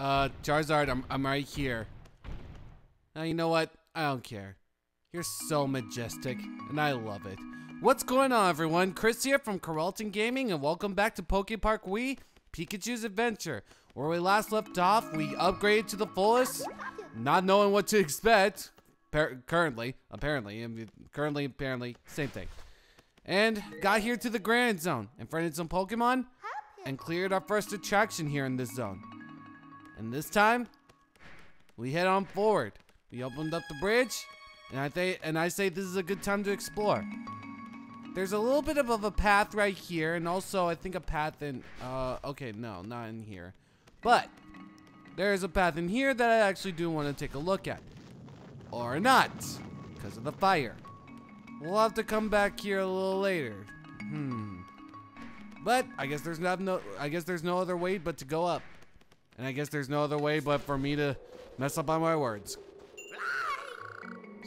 Charizard, I'm right here. Now, you know what? I don't care. You're so majestic, and I love it. What's going on, everyone? Chris here from Koraltan Gaming, and welcome back to PokéPark Wii, Pikachu's Adventure. Where we last left off, we upgraded to the fullest, not knowing what to expect. Currently, apparently, same thing. And got here to the Granite Zone, befriended some Pokemon, and cleared our first attraction here in this zone. And this time, we head on forward. We opened up the bridge, and I say this is a good time to explore. There's a little bit of a path right here, and also I think a path in, okay, no, not in here. But there's a path in here that I actually do want to take a look at. Or not, because of the fire. We'll have to come back here a little later. But I guess there's no other way but to go up. And I guess there's no other way but for me to mess up on my words.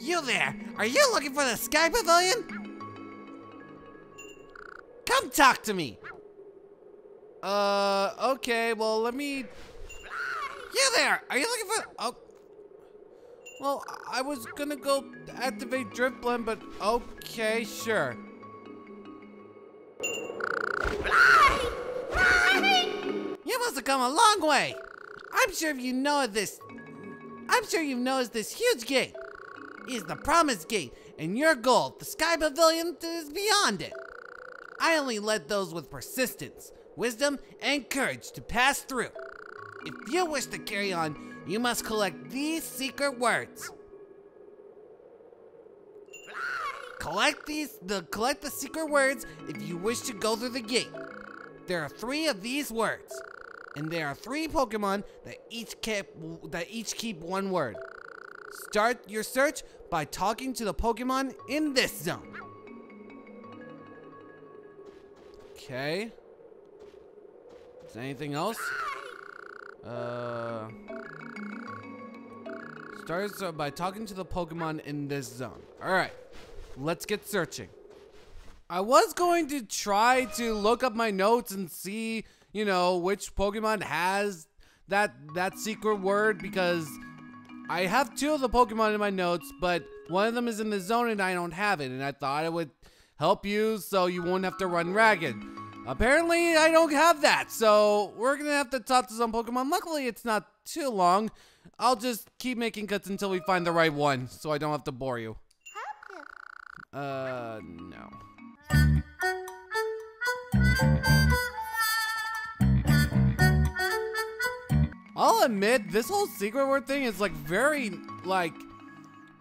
You there! Are you looking for the Sky Pavilion? Come talk to me! Okay, well, let me... You there! Are you looking for... Oh. Well, I was gonna go activate Drifblim, but okay, sure. You must have come a long way. I'm sure you've noticed this huge gate. It is the promised gate, and your goal, the Sky Pavilion, is beyond it. I only let those with persistence, wisdom, and courage to pass through. If you wish to carry on, you must collect these secret words. Collect the secret words if you wish to go through the gate. There are 3 of these words, and there are 3 Pokemon that each keep one word. Start your search by talking to the Pokemon in this zone. Okay. Is there anything else? Starts by talking to the Pokemon in this zone. Alright, let's get searching. I was going to try to look up my notes and see, you know, which Pokemon has that secret word, because I have 2 of the Pokemon in my notes, but one of them is in the zone and I don't have it, and I thought it would help you so you won't have to run ragged. Apparently, I don't have that, so we're gonna have to talk to some Pokemon. Luckily, it's not too long. I'll just keep making cuts until we find the right one, so I don't have to bore you. No. I'll admit, this whole secret word thing is, like, very, like...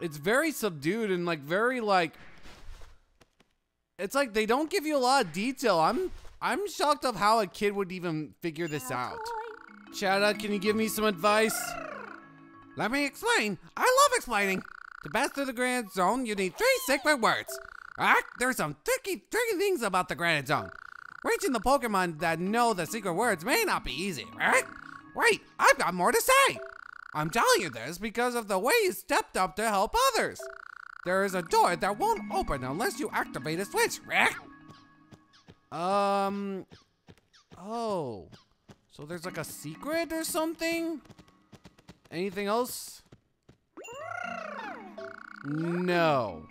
It's very subdued and, like, very, like... It's like they don't give you a lot of detail. I'm shocked of how a kid would even figure this out. Chata, can you give me some advice? Let me explain. I love explaining. To pass through the Granite Zone, you need 3 secret words. Alright, there's some tricky things about the Granite Zone. Reaching the Pokemon that know the secret words may not be easy, right? Wait, I've got more to say. I'm telling you this because of the way you stepped up to help others. There is a door that won't open unless you activate a switch. Oh. So there's like a secret or something? Anything else? No.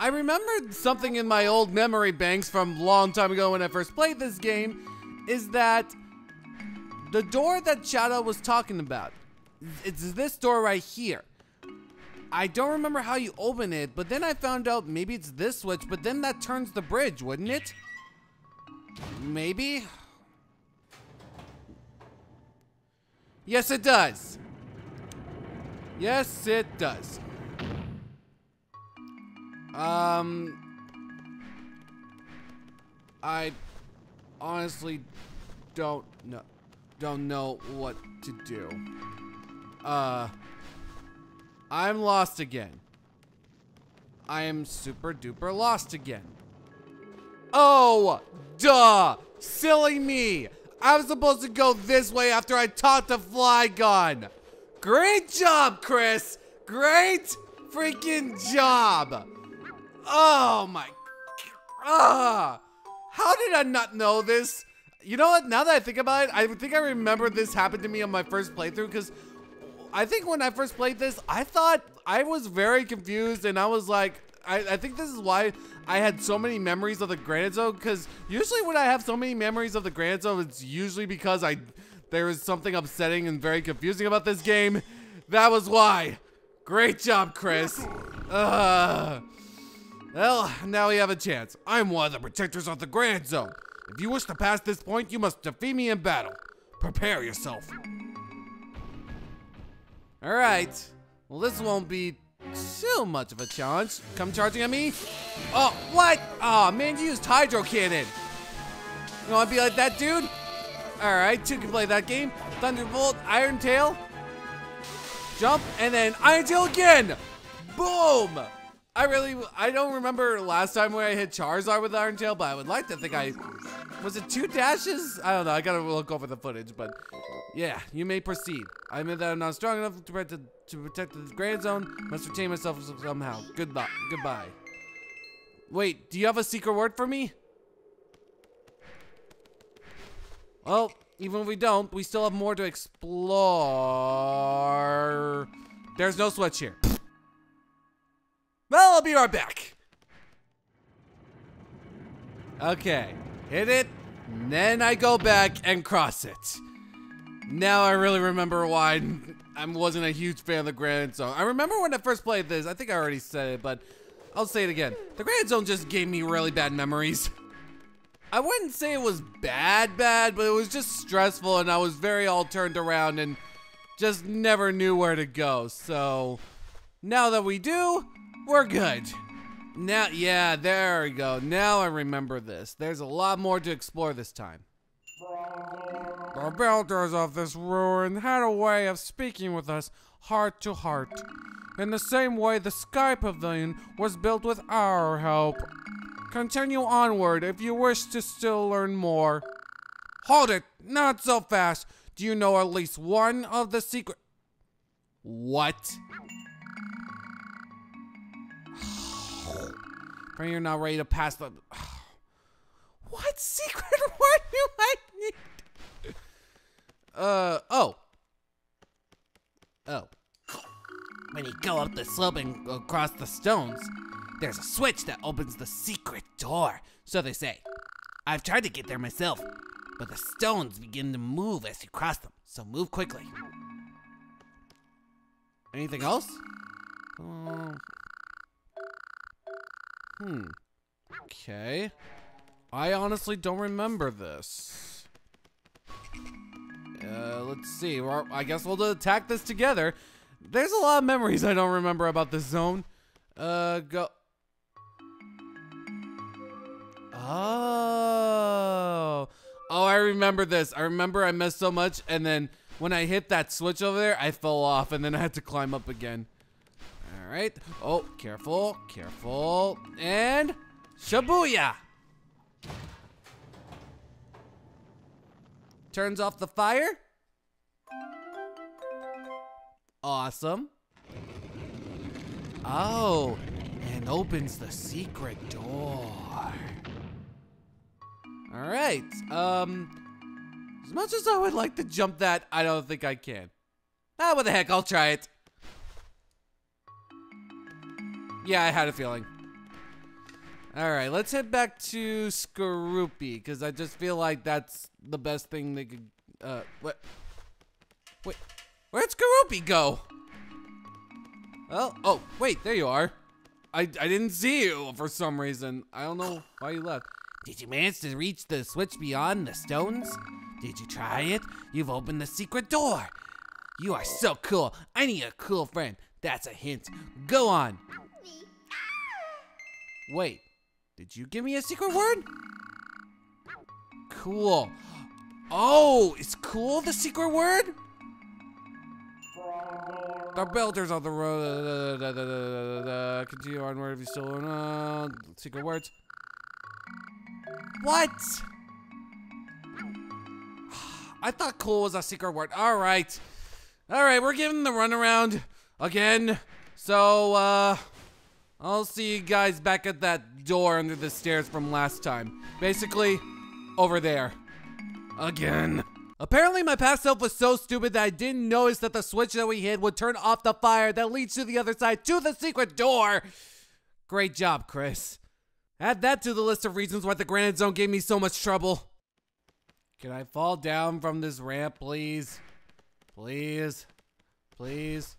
I remembered something in my old memory banks from a long time ago when I first played this game, is that the door that Shadow was talking about, it's this door right here. I don't remember how you open it, but then I found out maybe it's this switch, but then that turns the bridge, wouldn't it? Maybe? Yes, it does. Yes, it does. I honestly don't know what to do. I'm lost again. I am super duper lost again. Oh, duh! Silly me! I was supposed to go this way after I talked to Flygon. Great job, Chris! Great freaking job! Oh my... How did I not know this? You know what? Now that I think about it, I think I remember this happened to me on my first playthrough, because I think when I first played this, I thought I was very confused, and I was like, I think this is why I had so many memories of the Granite Zone, because usually when I have so many memories of the Granite Zone, it's usually because there was something upsetting and very confusing about this game. That was why. Great job, Chris. Well, now we have a chance. I'm one of the protectors of the Grand Zone. If you wish to pass this point, you must defeat me in battle. Prepare yourself. Alright. Well, this won't be too much of a challenge. Come charging at me. Oh, what? Aw, man, you used Hydro Cannon. You want to be like that, dude? Alright, two can play that game. Thunderbolt, Iron Tail. Jump, and then Iron Tail again. Boom! I don't remember last time where I hit Charizard with Iron Tail, but I would like to think was it two dashes? I don't know, I gotta look over the footage, but yeah, you may proceed. I admit that I'm not strong enough to protect the Grand Zone, must retain myself somehow. Goodbye. Wait, do you have a secret word for me? Well, even if we don't, we still have more to explore. There's no switch here. Well, I'll be right back. Okay, hit it, and then I go back and cross it. Now I really remember why I wasn't a huge fan of the Granite Zone. I remember when I first played this, I think I already said it, but I'll say it again. The Granite Zone just gave me really bad memories. I wouldn't say it was bad, but it was just stressful, and I was very all turned around and just never knew where to go. So now that we do, we're good. Now, yeah, there we go. Now I remember this. There's a lot more to explore this time. The builders of this ruin had a way of speaking with us heart to heart. In the same way, the Sky Pavilion was built with our help. Continue onward if you wish to still learn more. Hold it, not so fast. Do you know at least one of the secret? What? You're not ready to pass the... What secret word do I need? Oh. When you go up the slope and across the stones, there's a switch that opens the secret door. So they say. I've tried to get there myself, but the stones begin to move as you cross them. So move quickly. Anything else? Okay. I honestly don't remember this. Let's see. I guess we'll attack this together. There's a lot of memories I don't remember about this zone. Go. Oh, I remember this. I remember I missed so much, and then when I hit that switch over there, I fell off, and then I had to climb up again. All right. Oh, careful. And Shibuya. Turns off the fire. Awesome. Oh, and opens the secret door. All right. As much as I would like to jump that, I don't think I can. Ah, what the heck? I'll try it. Yeah, I had a feeling. Alright, let's head back to Skaroopy, because I just feel like that's the best thing they could... Wait, where'd Skaroopy go? Oh, wait, there you are. I didn't see you for some reason. I don't know why you left. Did you manage to reach the switch beyond the stones? Did you try it? You've opened the secret door. You are so cool. I need a cool friend. That's a hint. Go on. Wait, did you give me a secret word? Cool. Oh, is cool the secret word? The builders of the road. Continue onward if you still don't know. Secret words. What? I thought cool was a secret word. All right, we're giving the runaround again. So, I'll see you guys back at that door under the stairs from last time. Basically, over there. Again. Apparently my past self was so stupid that I didn't notice that the switch that we hid would turn off the fire that leads to the other side to the secret door. Great job, Chris. Add that to the list of reasons why the Granite Zone gave me so much trouble. Can I fall down from this ramp, please? Please? Please?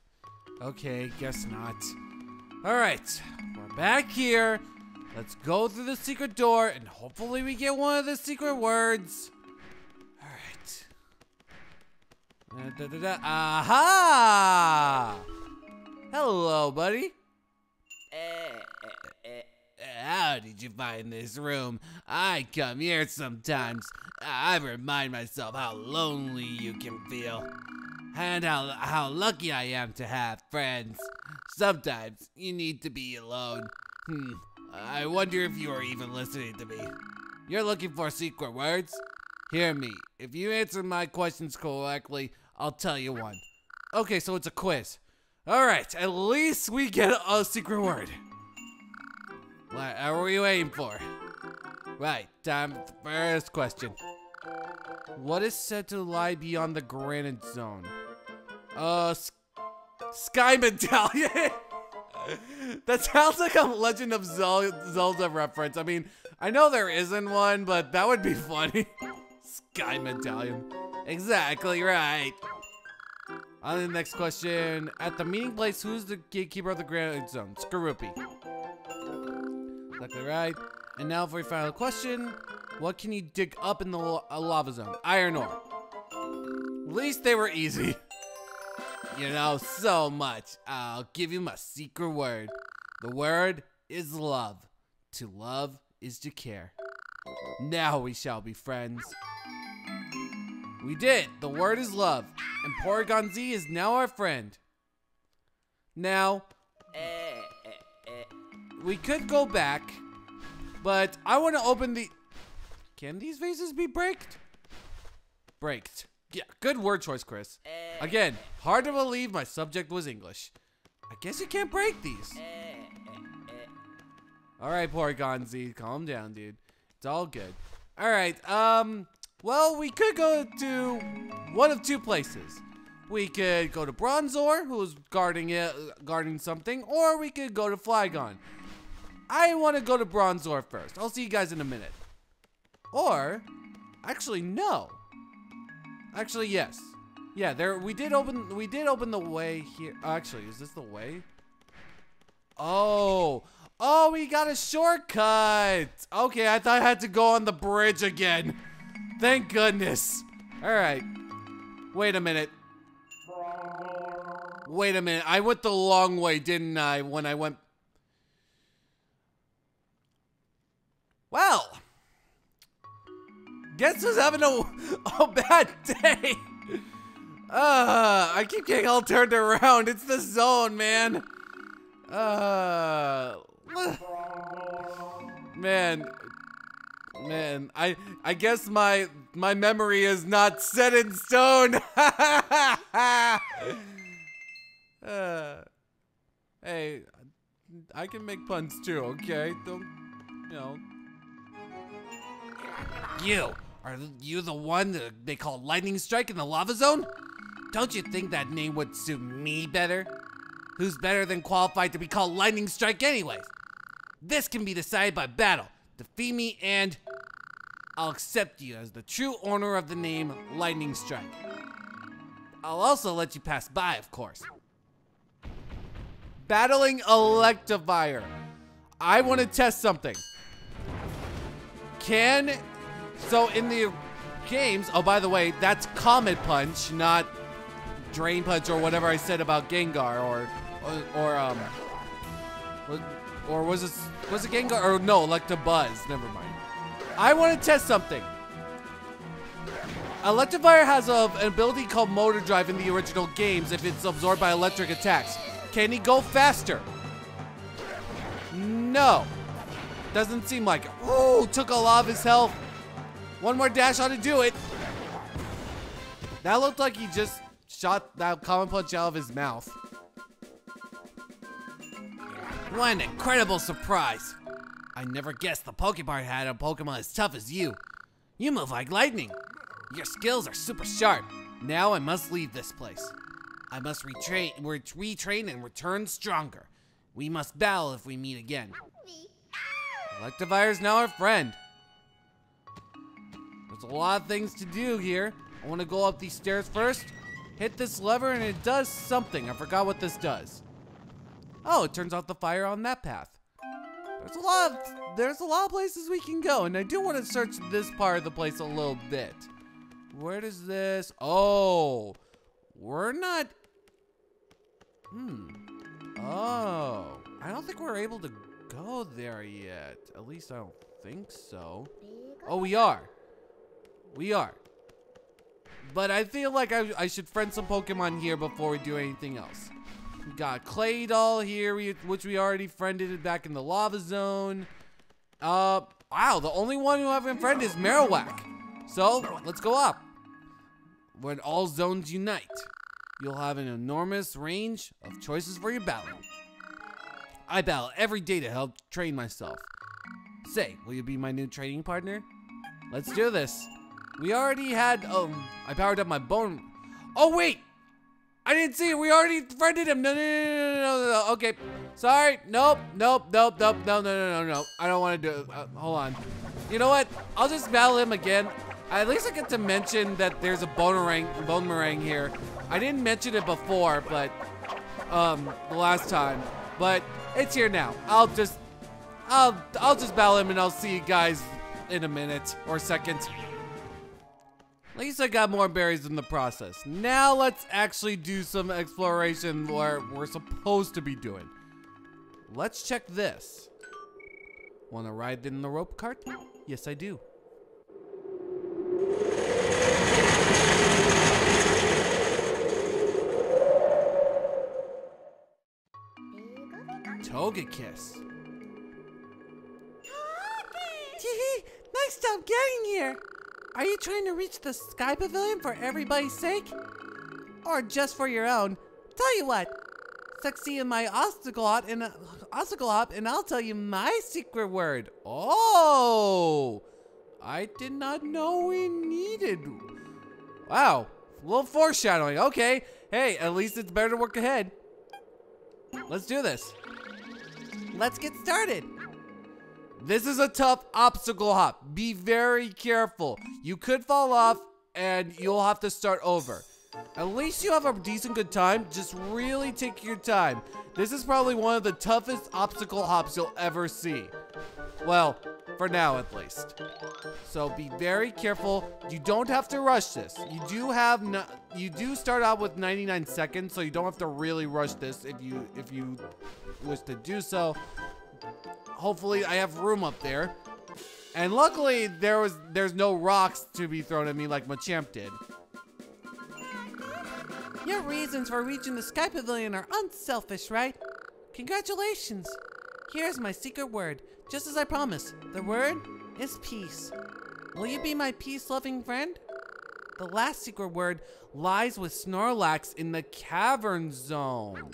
Okay, guess not. Alright, we're back here. Let's go through the secret door and hopefully we get one of the secret words. Alright. Aha! Hello, buddy. How did you find this room? I come here sometimes. I remind myself how lonely you can feel. And how lucky I am to have friends. Sometimes you need to be alone. I wonder if you are even listening to me. You're looking for secret words? Hear me. If you answer my questions correctly, I'll tell you one. Okay, so it's a quiz. Alright, at least we get a secret word. What are we waiting for? Right, time for the first question. What is said to lie beyond the Granite Zone? Sky Medallion? That sounds like a Legend of Zelda reference. I mean, I know there isn't one, but that would be funny. Sky Medallion. Exactly right. On to the next question. At the meeting place, who's the gatekeeper of the Granite Zone? Skaroopy. Exactly right. And now for your final question. What can you dig up in the lava zone? Iron ore. At least they were easy. You know so much. I'll give you my secret word. The word is love. To love is to care. Now we shall be friends. We did. The word is love. And Porygon-Z is now our friend. Now, we could go back, but I want to open the... Can these vases be braked? Braked. Yeah, good word choice, Chris. Again, hard to believe my subject was English. I guess you can't break these. Alright, Porygon-Z, calm down, dude. It's all good. Alright, well, we could go to one of two places. We could go to Bronzor, who's guarding it, guarding something, or we could go to Flygon. I want to go to Bronzor first. I'll see you guys in a minute. Or, actually, no. Actually, yes. Yeah, there we did open the way here. Actually, is this the way? Oh, we got a shortcut. Okay, I thought I had to go on the bridge again. Thank goodness. All right. Wait a minute. Wait a minute. I went the long way, didn't I? When I went. Well, guess who's having a bad day? I keep getting all turned around. It's the zone, man. Man, I guess my memory is not set in stone. Hey, I can make puns too, okay? Don't, you know. You, are you the one that they call Lightning Strike in the Lava Zone? Don't you think that name would suit me better? Who's better than qualified to be called Lightning Strike anyways? This can be decided by battle. Defeat me and I'll accept you as the true owner of the name Lightning Strike. I'll also let you pass by, of course. Battling Electivire. I want to test something. So in the games, oh, by the way, that's Comet Punch, not Drain Punch or whatever I said about Gengar or was it Gengar or no, Electabuzz, never mind. I want to test something. Electivire has an ability called Motor Drive in the original games if it's absorbed by electric attacks. Can he go faster? No. Doesn't seem like it. Ooh, took all of his health. One more dash ought to do it. That looked like he just shot that Comet Punch out of his mouth. What an incredible surprise. I never guessed the PokéPark had a Pokemon as tough as you. You move like lightning. Your skills are super sharp. Now I must leave this place. I must retrain and return stronger. We must battle if we meet again. Electivire is now our friend. There's a lot of things to do here. I want to go up these stairs first. Hit this lever and it does something. I forgot what this does. Oh, it turns off the fire on that path. There's a lot of places we can go, and I do want to search this part of the place a little bit. Where does this? Oh, we're not. Oh, I don't think we're able to go there yet. At least I don't think so. Oh, we are. We are. But I feel like I should friend some Pokemon here before we do anything else. We got Claydol here, which we already friended back in the Lava Zone. Wow, the only one who haven't friended is Marowak. So, let's go up. When all zones unite, you'll have an enormous range of choices for your battle. I battle every day to help train myself. Say, will you be my new training partner? Let's do this. We already had, I powered up my bone. Oh, wait. I didn't see it. We already friended him. No. Okay. Sorry. Nope. I don't want to do it. Hold on. You know what? I'll just battle him again. At least I get to mention that there's a bone meringue here. I didn't mention it before, but, the last time. But it's here now. I'll just battle him and I'll see you guys in a minute or second. At least I got more berries in the process. Now let's actually do some exploration where we're supposed to be doing. Let's check this. Want to ride in the rope cart? Yes, I do. Togekiss. Nice job getting here. Are you trying to reach the Sky Pavilion for everybody's sake? Or just for your own? Tell you what, succeed in my obstacle hop and I'll tell you my secret word. Oh, I did not know we needed. Wow, a little foreshadowing, okay. Hey, at least it's better to work ahead. Let's do this. Let's get started. This is a tough obstacle hop. Be very careful. You could fall off and you'll have to start over. At least you have a decent good time. Just really take your time. This is probably one of the toughest obstacle hops you'll ever see. Well, for now at least. So be very careful. You don't have to rush this. You do start out with 99 seconds, so you don't have to really rush this if you wish to do so. Hopefully I have room up there. And luckily there's no rocks to be thrown at me like Machamp did. Your reasons for reaching the Sky Pavilion are unselfish, right? Congratulations. Here's my secret word, just as I promised. The word is peace. Will you be my peace-loving friend? The last secret word lies with Snorlax in the Cavern Zone.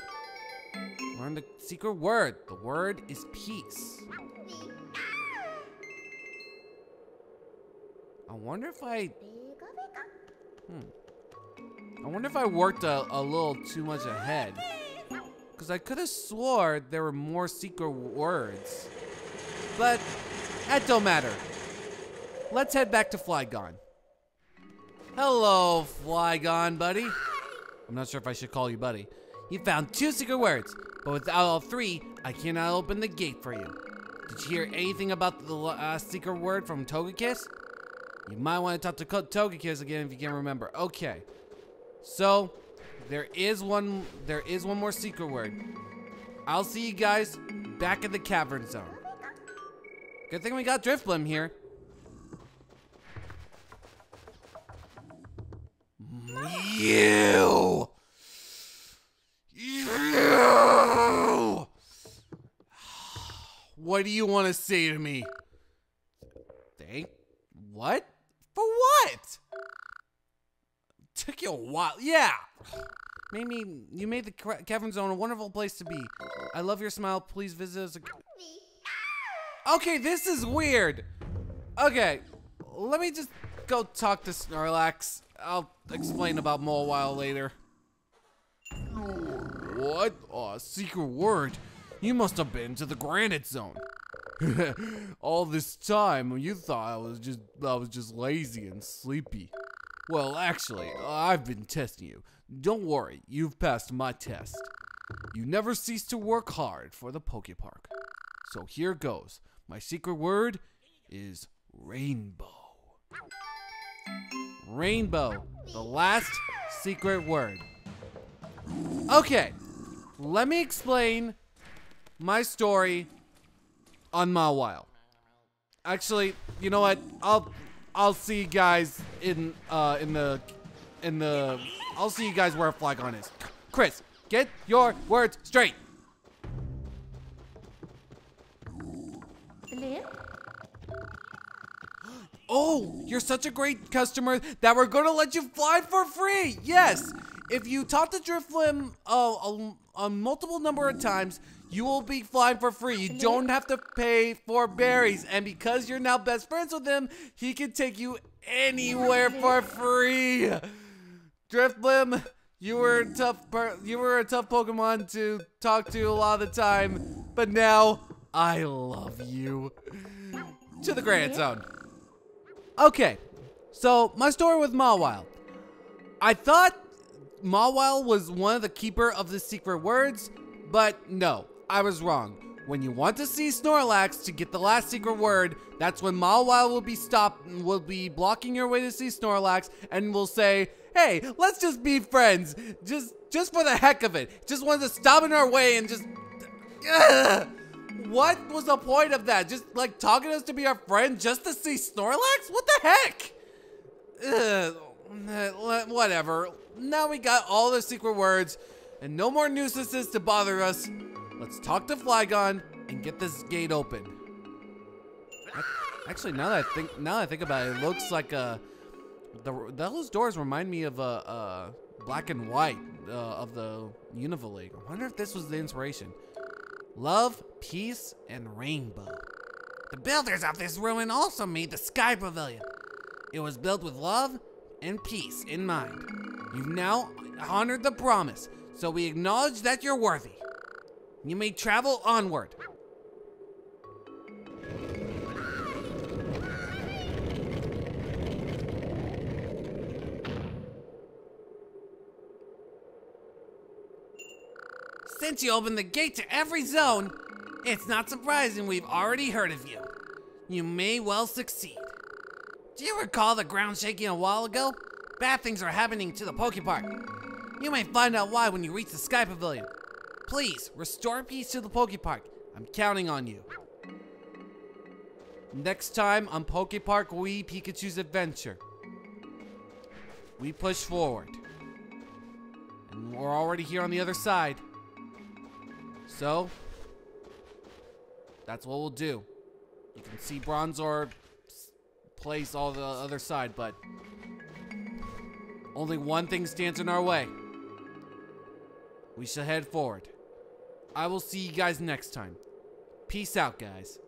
Learn the secret word. The word is peace. I wonder if I worked a little too much ahead. Because I could have swore there were more secret words. But that don't matter. Let's head back to Flygon. Hello, Flygon, buddy. I'm not sure if I should call you buddy. You found 2 secret words, but without all 3, I cannot open the gate for you. Did you hear anything about the last secret word from Togekiss? You might want to talk to Togekiss again if you can remember. Okay, so there is one more secret word. I'll see you guys back at the Cavern Zone. Good thing we got Drifblim here. You. What do you want to say to me? Thank? What? For what? Took you a while. Yeah. You made the Cavern Zone a wonderful place to be. I love your smile. Please visit us again. Okay, this is weird. Okay, let me just go talk to Snorlax. I'll explain about Mawile later. What? Oh, secret word. You must have been to the Granite Zone. All this time, you thought I was just lazy and sleepy. Well, actually, I've been testing you. Don't worry, you've passed my test. You never cease to work hard for the PokéPark. So here goes. My secret word is rainbow. Rainbow, the last secret word. Okay, let me explain my story on Mawile. Actually, you know what? I'll see you guys I'll see you guys where Flygon is. Chris, get your words straight. Oh, you're such a great customer that we're gonna let you fly for free. Yes, if you talk to Drifblim a multiple number of times, you will be flying for free. You don't have to pay for berries, and because you're now best friends with him, he can take you anywhere for free. Drifblim, you were a tough Pokemon to talk to a lot of the time, but now I love you. To the Granite Zone. Okay, so my story with Mawile. I thought Mawile was one of the keeper of the secret words, but no, I was wrong. When you want to see Snorlax to get the last secret word, that's when Mawile will be stopped, will be blocking your way to see Snorlax, and will say, "Hey, let's just be friends, just for the heck of it. Just wanted to stop in our way and just." What was the point of that? Just like talking to us to be our friend just to see Snorlax? What the heck? Whatever. Now we got all the secret words and no more nuisances to bother us. Let's talk to Flygon and get this gate open. Actually, now that I think about it, it looks like those doors remind me of Black and White of the Unova League. I wonder if this was the inspiration. Love, peace, and rainbow. The builders of this ruin also made the Sky Pavilion. It was built with love and peace in mind. You've now honored the promise, so we acknowledge that you're worthy. You may travel onward. Since you opened the gate to every zone, it's not surprising we've already heard of you. You may well succeed. Do you recall the ground shaking a while ago? Bad things are happening to the PokéPark. You may find out why when you reach the Sky Pavilion. Please, restore peace to the PokéPark. I'm counting on you. Next time on PokéPark Wii Pikachu's Adventure. We push forward. And we're already here on the other side. So, that's what we'll do. You can see Bronzor place all the other side, but only one thing stands in our way. We shall head forward. I will see you guys next time. Peace out, guys.